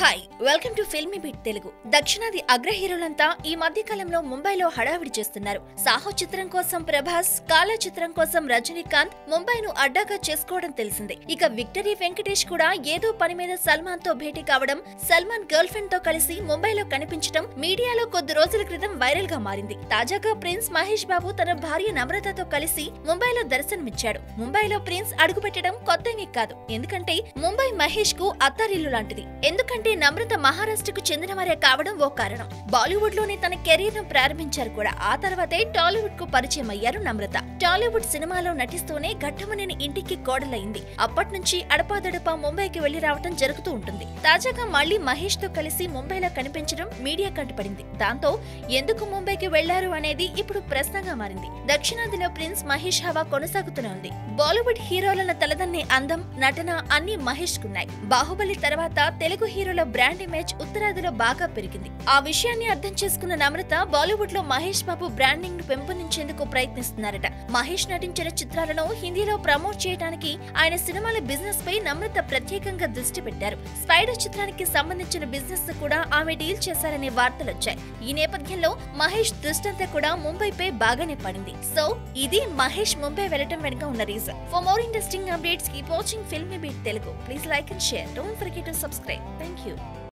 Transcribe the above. Hi, welcome to Filmibeat Telugu. దక్షిణాది అగ్ర హీరోలంతా ఈ మధ్య కాలంలో ముంబైలో హడావిడి చేస్తున్నారు. సాహో చిత్రం కోసం ప్రభాస్, కాలా చిత్రం కోసం రజనీకాంత్ ముంబైను అడ్డాగా చేసుకోవడం తెలిసిందే. ఇక విక్టరీ వెంకటేష్ కూడా ఏదో పని మీద సల్మాన్ తో భేటీ కావడం, సల్మాన్ గర్ల్ ఫ్రెండ్ తో కలిసి ముంబైలో కనిపించడం మీడియాలో కొద్ది రోజుల క్రితం వైరల్ గా మారింది. తాజాగా ప్రిన్స్ మహేష్ బాబు తన భార్య నమ్రతతో కలిసి ముంబైలో దర్శనమిచ్చాడు. ముంబైలో ప్రిన్స్ అడుగుపెట్టడం కొత్తనే కాదు, ఎందుకంటే ముంబై మహేష్ కు అత్తారిల్లు లాంటిది. ఎందుకంటే నమ్రత మహారాష్ట్రకు చెందినవారే కావడం ఓ కారణం. బాలీవుడ్ లోనే తన కెరీర్ ను ప్రారంభించారు కూడా. ఆ తర్వాతే టాలీవుడ్ కు పరిచయం అయ్యారు నమ్రత. టాలీవుడ్ సినిమాలో నటిస్తూనే ఘట్టమనేని ఇంటికి కోడలైంది. అప్పటి నుంచి అడపాదడపా ముంబైకి వెళ్లి రావడం జరుగుతూ ఉంటుంది. తాజాగా మళ్లీ మహేష్ తో కలిసి ముంబైలో కనిపించడం మీడియా కంటపడింది. దాంతో ఎందుకు ముంబైకి వెళ్లారు అనేది ఇప్పుడు ప్రశ్నగా మారింది. దక్షిణాదిలో ప్రిన్స్ మహేష్ హవా కొనసాగుతూనే ఉంది. బాలీవుడ్ హీరోలను తలదన్నే అందం, నటన అన్ని మహేష్ కున్నాయి. బాహుబలి తర్వాత తెలుగు హీరో బ్రాండ్ ఇమేజ్ ఉత్తరాదిలో బాగా పెరిగింది. ఆ విషయాన్ని అర్థం చేసుకున్న నమ్రత బాలీవుడ్ లో మహేష్ బాబు బ్రాండింగ్ ను పెంపొందించేందుకు ప్రయత్నిస్తున్నారట. మహేష్ నటించిన చిత్రాలను హిందీలో ప్రమోట్ చేయడానికి ఆయన సినిమాల బిజినెస్ పై నమ్రత ప్రత్యేకంగా దృష్టి పెట్టారు. స్పైడర్ చిత్రానికి సంబంధించిన బిజినెస్ కూడా ఆమె డీల్ చేశారనే వార్తలొచ్చాయి. ఈ నేపథ్యంలో మహేష్ దృష్టంతా కూడా ముంబైపై బాగానే పడింది. సో ఇది మహేష్ ముంబై వెళ్లడం వెనుక ఉన్న reason. For more interesting updates keep watching Filmibeat Telugu. Please like and share. Don't forget to subscribe. Thank you.